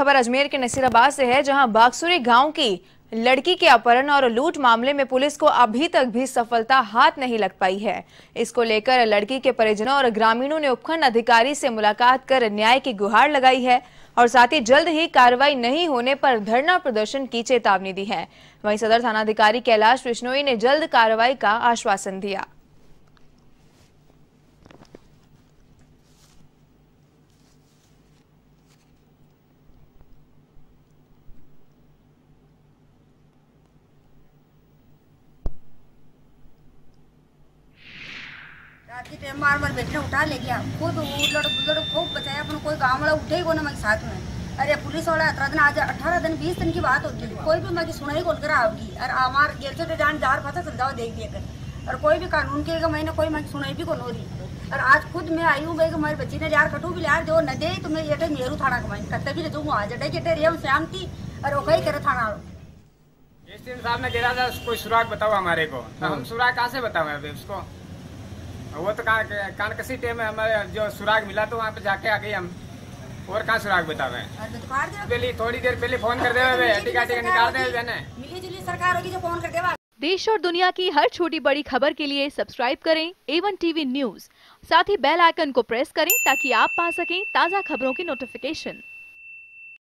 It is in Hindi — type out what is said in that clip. खबर अजमेर के नसीराबाद से है, जहां बागसुरी गांव की लड़की के अपहरण और लूट मामले में पुलिस को अभी तक भी सफलता हाथ नहीं लग पाई है। इसको लेकर लड़की के परिजनों और ग्रामीणों ने उपखंड अधिकारी से मुलाकात कर न्याय की गुहार लगाई है और साथ ही जल्द ही कार्रवाई नहीं होने पर धरना प्रदर्शन की चेतावनी दी है। वहीं सदर थानाधिकारी कैलाश विश्वनोई ने जल्द कार्रवाई का आश्वासन दिया। मार मार बेटने उठा ले गया, खूब लड़ो खूब बचाया, अपन कोई गाँव वाला उठे ही को ना मेरे साथ में। अरे पुलिस वाला 17 दिन, आज 18 दिन 20 दिन की बात होती है, कोई भी मैं सुनाई कॉल करा आओगी। और हमार गेलचो तो जान दार फसा चल जाओ देख दिया कर, और कोई भी कानून के महीने कोई मैं सुनाई भी कौन हो रही। और आज खुद मैं आई हूँ भाई, हमारी बच्ची ने यार कटू भी यार जो न दे तो मैं ये नेहरू थाना कमाई करते भी ले दूँगा। आज अटे रेम श्याम थी और वो कहीं करे थाना साहब ने गिरा था, कोई सुराग बताओ हमारे को, हम सुराग कहाँ से बताओ उसको। वो तो कानकसी टेम में हमारे जो सुराग मिला तो वहाँ पे जाके आ गई हम, और कहाँ सुराग बतावे। पहले थोड़ी देर पहले फोन कर देवे, निकाल देवे सरकार होगी जो फोन कर देवा। देश और दुनिया की हर छोटी बड़ी खबर के लिए सब्सक्राइब करें A1 TV न्यूज, साथ ही बेल आइकन को प्रेस करें ताकि आप पा सकें ताज़ा खबरों की नोटिफिकेशन।